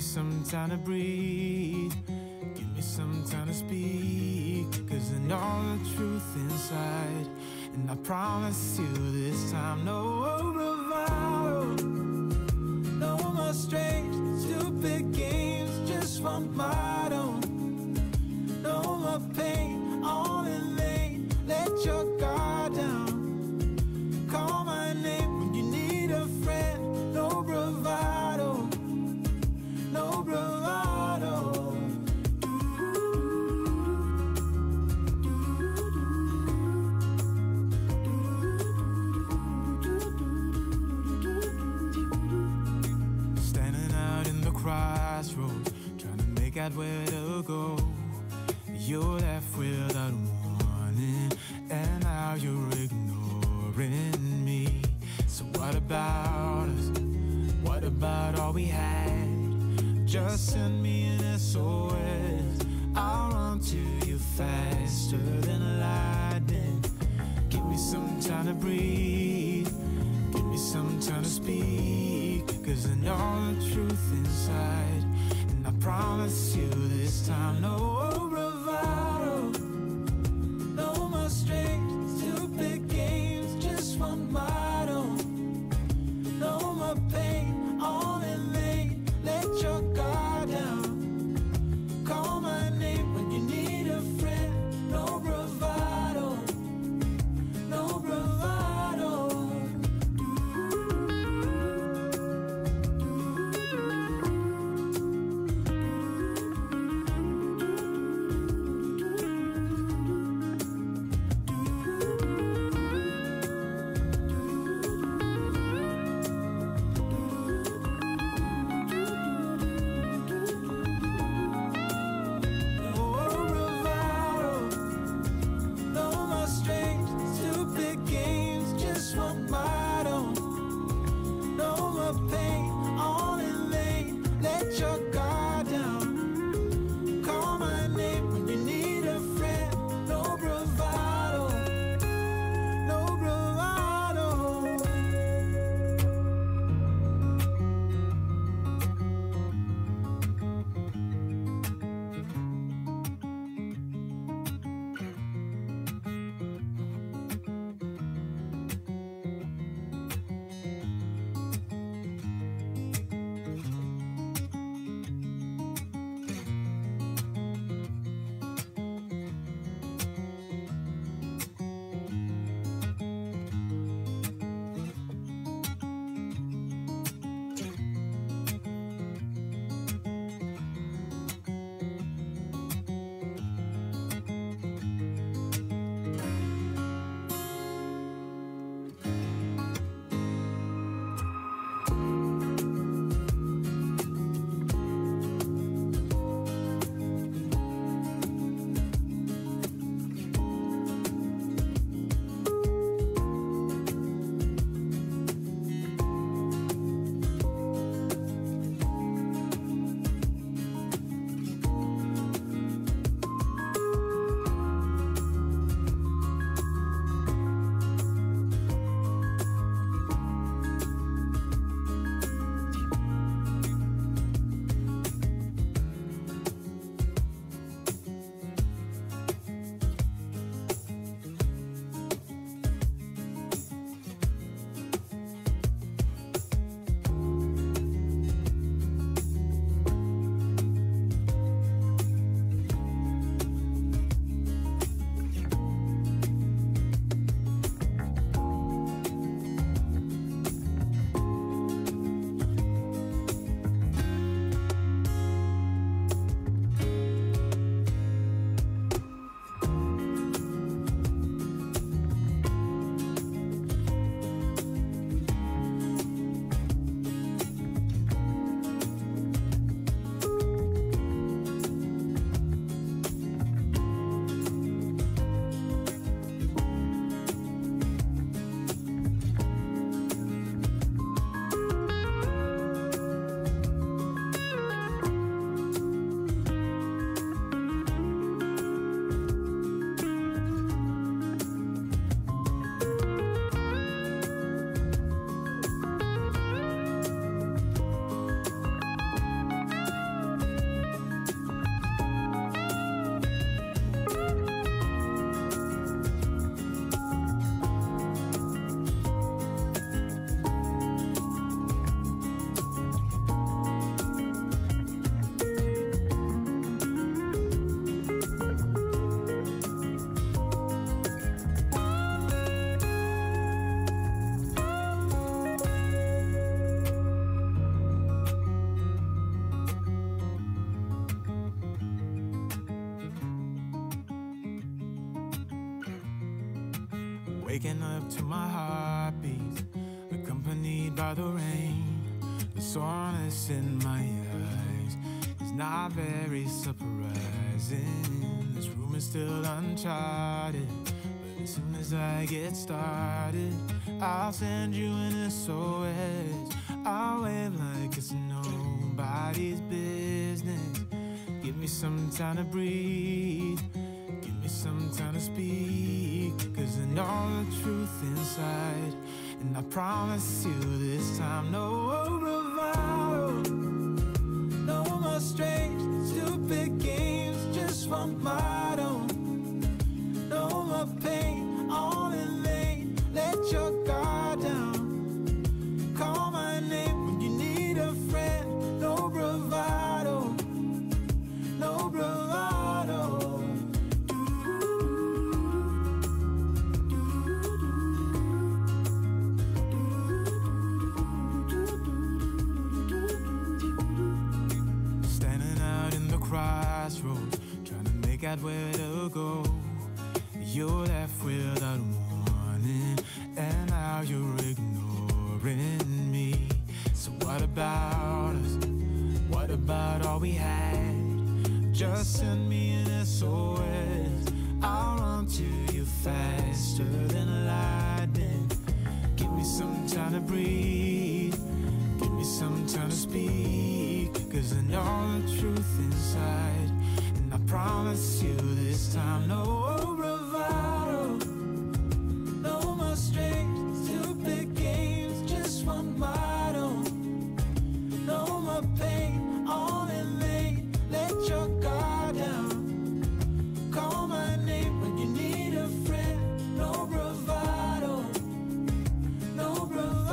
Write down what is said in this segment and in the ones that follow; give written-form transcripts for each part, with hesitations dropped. me some time to breathe, give me some time to speak, 'cause I know the truth inside, and I promise you this time, no bravado, no more strange, stupid games, just one motto, no more pain, all in vain, let your guard down, call my name when you need a friend, no bravado, no bravado. Standing out in the crossroads, trying to make out where to go. You're left without warning, and now you're ignoring me. So what about us? What about all we had? Just send me an SOS, I'll run to you faster than lightning. Give me some time to breathe, give me some time to speak, 'cause I know the truth inside, and I promise you this time, no bravado, no more strings, stupid games, just one motto, no more pain, all in vain. Let your guard down, call my name when you need a friend, no bravado, no bravado. waking up to my heartbeat, accompanied by the rain. The soreness in my eyes is not very surprising. This room is still uncharted, but as soon as I get started, I'll send you an SOS. I'll wave like it's nobody's business. Give me some time to breathe, give me some time to speak, 'cause I know the truth inside, and I promise you this time, no revival, no more strange, stupid games, just one motto, no more pain, all in vain, let your guard down, call my name when you need a friend, no bravado, no bravado. Crossroads, trying to make out where to go. You're left without warning, and now you're ignoring me. So what about us? What about all we had? Just send me an SOS. I'll run to you faster than lightning. Give me some time to breathe, give me some time to speak, 'cause I know the truth inside, and I promise you this time, no bravado, no more strings, stupid games, just one motto, no more pain, all in vain, let your guard down, call my name when you need a friend, no bravado, no bravado.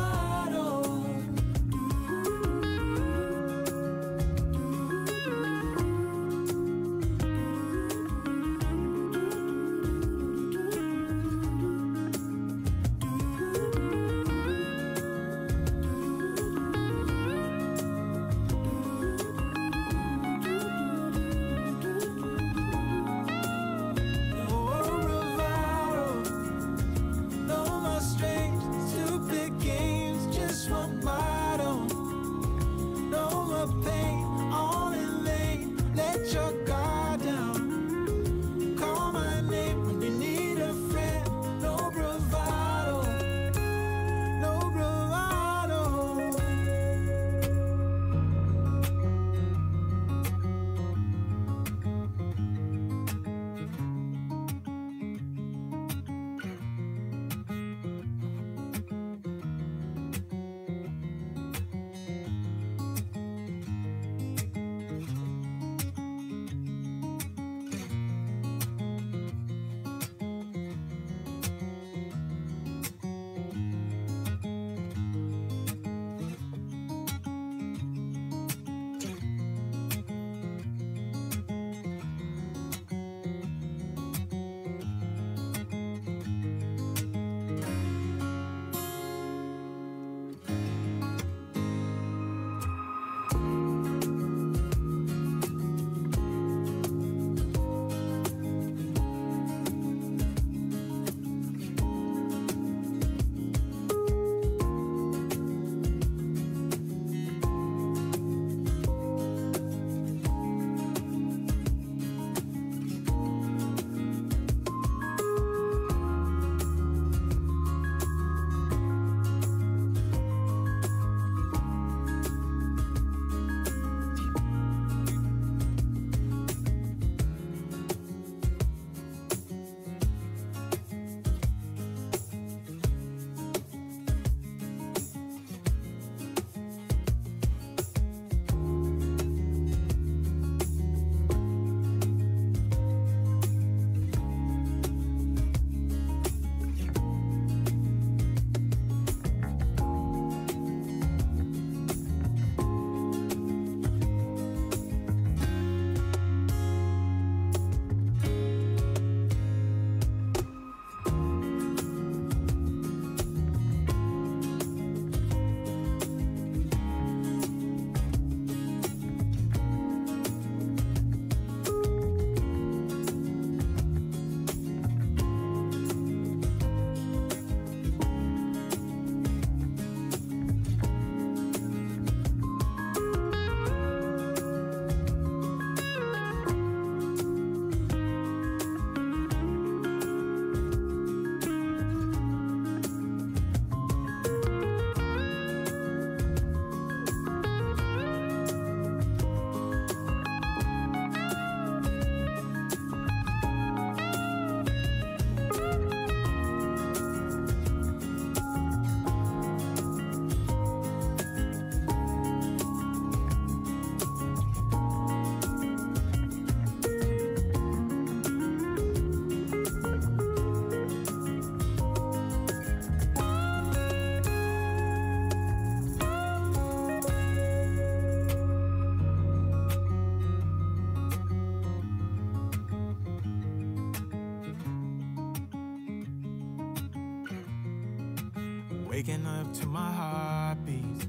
waking up to my heartbeat,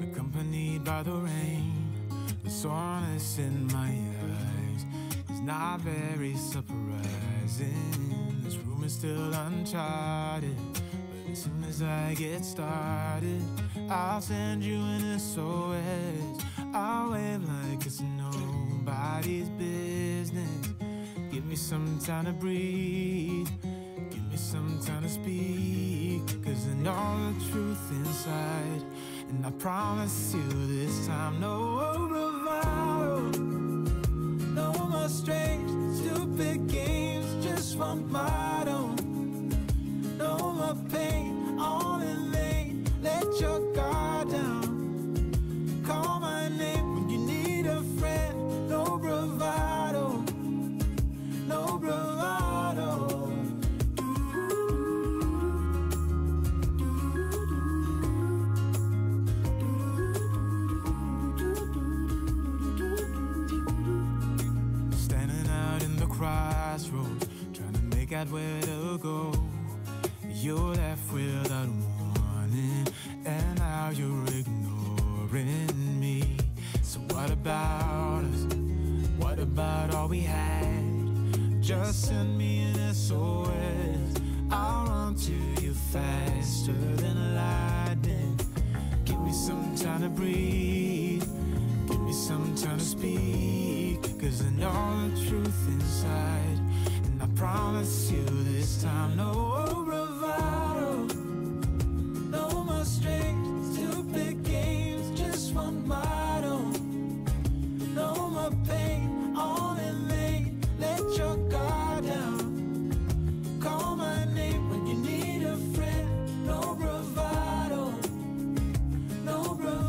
accompanied by the rain. The soreness in my eyes is not very surprising. This room is still uncharted, but as soon as I get started, I'll send you an SOS. I'll wave like it's nobody's business. Give me some time to breathe, give me some time to speak, 'cause I know the truth inside, and I promise you this time, no bravado, no more strange, stupid games, just one motto, no more pain, all in vain, let your guard down. Call my name when you need a friend. No bravado, no bravado. Standing out in the crossroads, trying to make out where to go. You're left without warning, and now you're ignoring me. So what about us? What about all we had? Just send me an SOS. I'll run to you faster than lightning. Give me some time to breathe, give me some time to speak, 'cause I know the truth inside, and I promise you this time, no bravado, no more strength, stupid games, just one motto, no more pain, all in vain, let your guard down, call my name when you need a friend, no bravado, no bravado.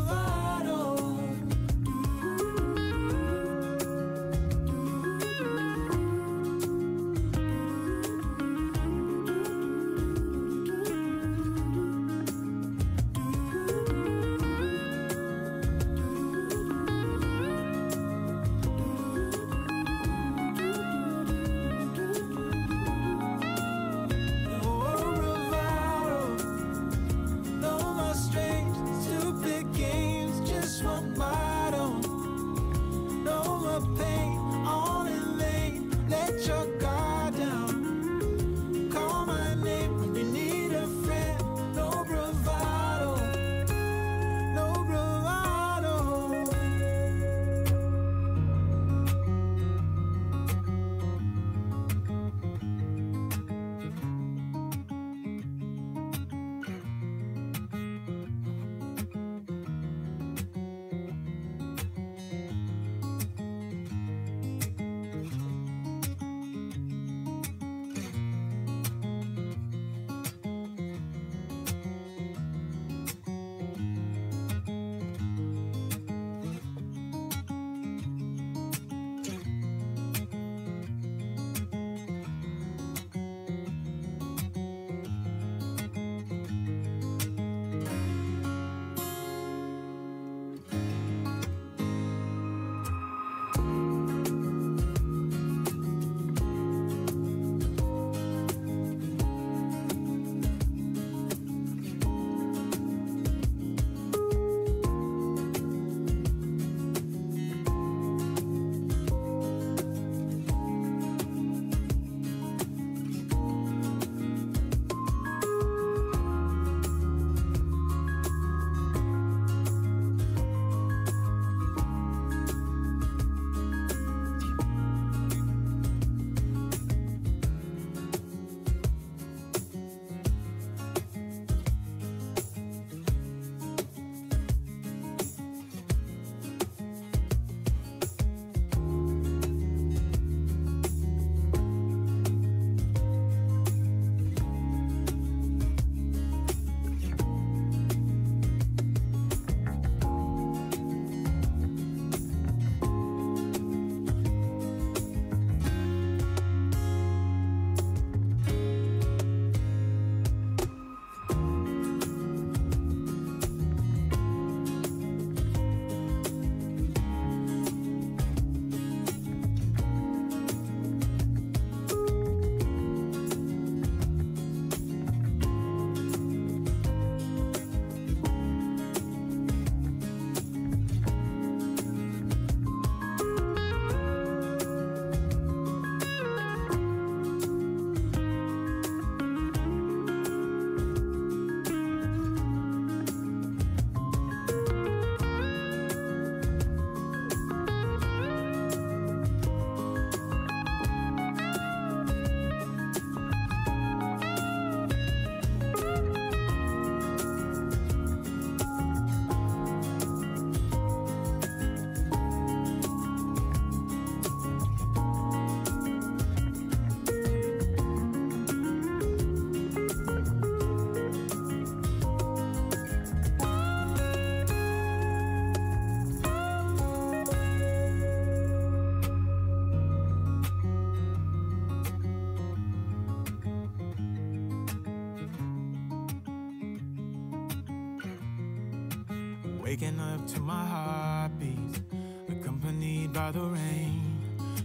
waking up to my heartbeat, accompanied by the rain.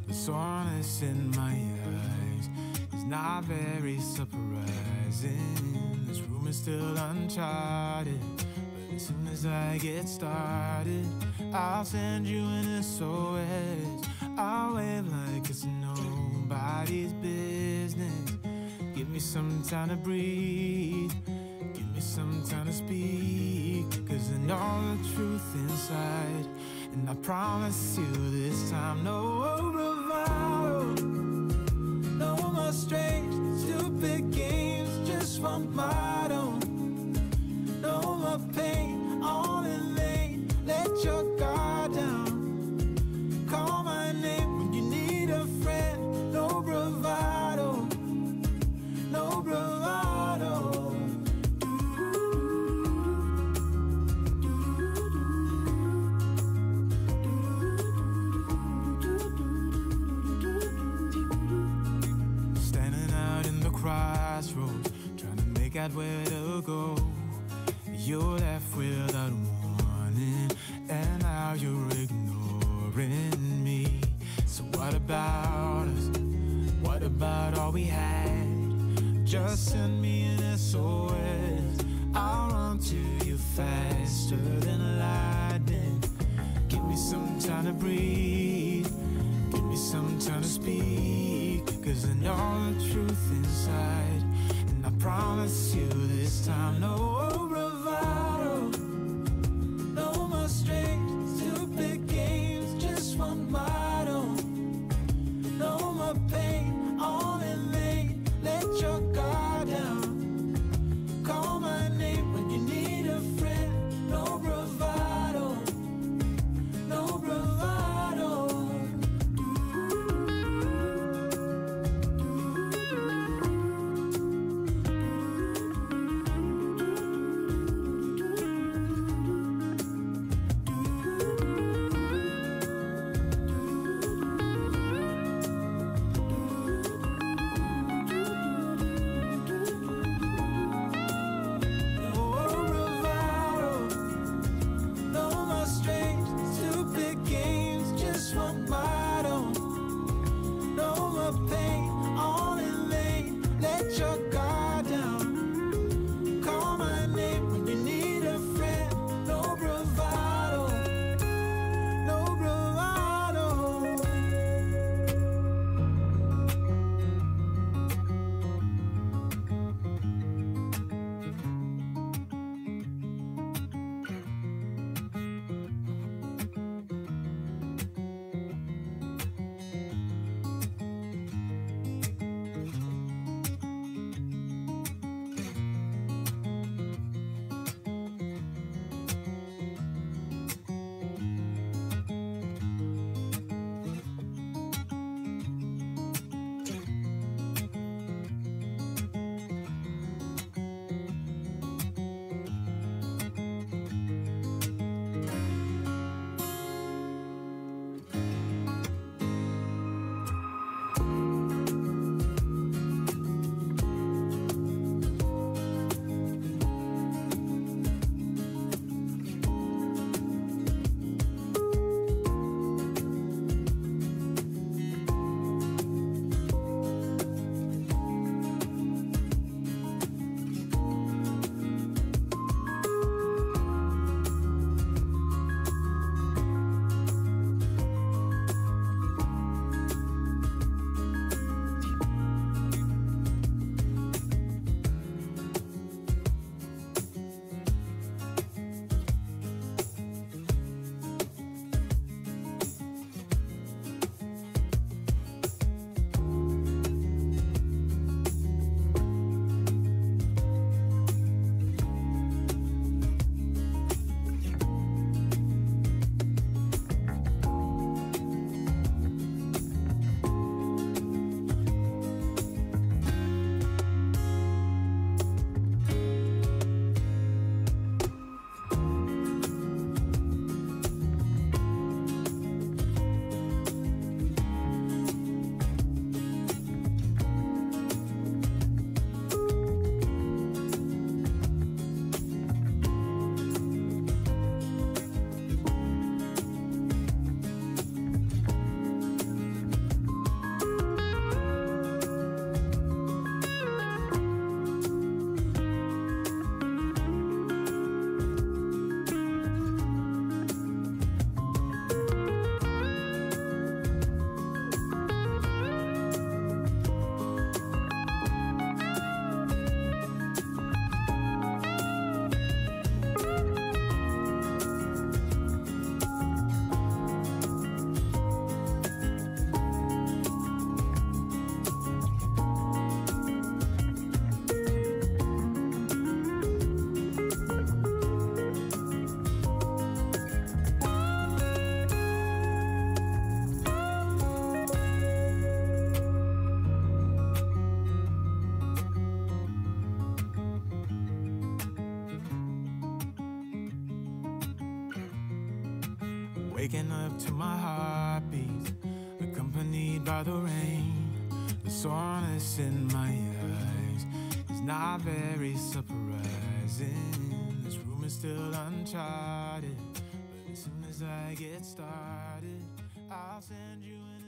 The soreness in my eyes is not very surprising. This room is still uncharted, but as soon as I get started, I'll send you an SOS. I'll wave like it's nobody's business. Give me some time to breathe, give me some time to speak, 'cause I know the truth inside, and I promise you this time, no bravado, no more strange, stupid games, just want my own, no more pain, all in vain, let your guard down. Call my name when you need a friend. No bravado, no bravado. Standing out in the crossroads, trying to make out where to go. You're left without warning, and now you're ignoring me. So what about us? What about all we had? Just send me an SOS. I'll run to you faster than lightning. Give me some time to breathe, give me some time to speak, 'cause I know the truth inside, and I promise you this time, no bravado, no more strings. No more pain, all in vain, let your guard down. Call my name when you need a friend. No bravado, no bravado. waking up to my heartbeat, accompanied by the rain. The soreness in my eyes is not very surprising. This room is still uncharted, but as soon as I get started, I'll send you in.